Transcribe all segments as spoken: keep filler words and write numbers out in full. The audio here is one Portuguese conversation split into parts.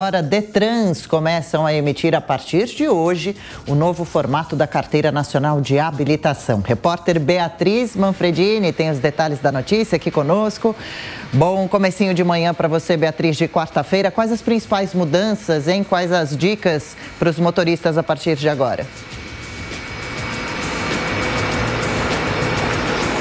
Agora, Detrans começam a emitir a partir de hoje o novo formato da Carteira Nacional de Habilitação. Repórter Beatriz Manfredini tem os detalhes da notícia aqui conosco. Bom comecinho de manhã para você, Beatriz, de quarta-feira. Quais as principais mudanças, hein? Quais as dicas para os motoristas a partir de agora?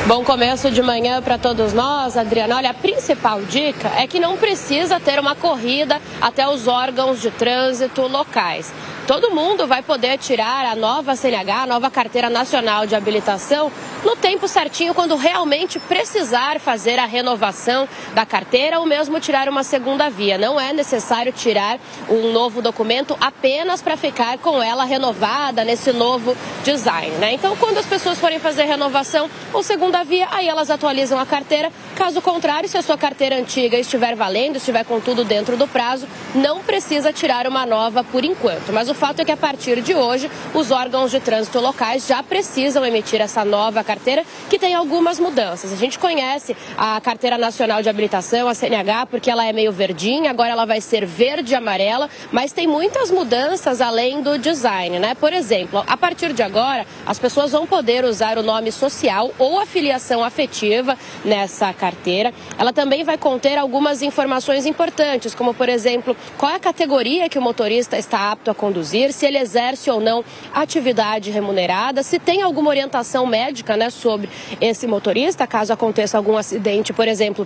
Bom começo de manhã para todos nós, Adriana. Olha, a principal dica é que não precisa ter uma corrida até os órgãos de trânsito locais. Todo mundo vai poder tirar a nova C N H, a nova Carteira Nacional de Habilitação, no tempo certinho, quando realmente precisar fazer a renovação da carteira ou mesmo tirar uma segunda via. Não é necessário tirar um novo documento apenas para ficar com ela renovada nesse novo design, né? Então, quando as pessoas forem fazer renovação ou segunda via, aí elas atualizam a carteira. Caso contrário, se a sua carteira antiga estiver valendo, estiver com tudo dentro do prazo, não precisa tirar uma nova por enquanto. Mas o O fato é que a partir de hoje, os órgãos de trânsito locais já precisam emitir essa nova carteira, que tem algumas mudanças. A gente conhece a Carteira Nacional de Habilitação, a C N H, porque ela é meio verdinha, agora ela vai ser verde e amarela, mas tem muitas mudanças além do design, né? Por exemplo, a partir de agora, as pessoas vão poder usar o nome social ou a filiação afetiva nessa carteira. Ela também vai conter algumas informações importantes, como, por exemplo, qual é a categoria que o motorista está apto a conduzir, se ele exerce ou não atividade remunerada, se tem alguma orientação médica, né, sobre esse motorista, caso aconteça algum acidente, por exemplo.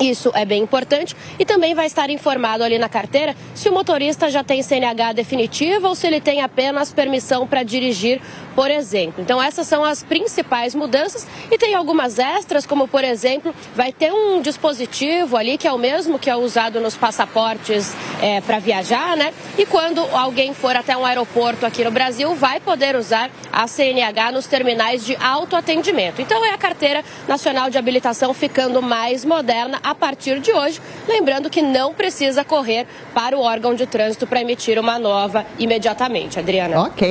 Isso é bem importante. E também vai estar informado ali na carteira se o motorista já tem C N H definitiva ou se ele tem apenas permissão para dirigir, por exemplo. Então essas são as principais mudanças e tem algumas extras, como por exemplo, vai ter um dispositivo ali que é o mesmo que é usado nos passaportes é, para viajar, né? E quando alguém for até um aeroporto aqui no Brasil, vai poder usar a C N H nos terminais de autoatendimento. Então é a Carteira Nacional de Habilitação ficando mais moderna a partir de hoje, lembrando que não precisa correr para o órgão de trânsito para emitir uma nova imediatamente, Adriana. Ok.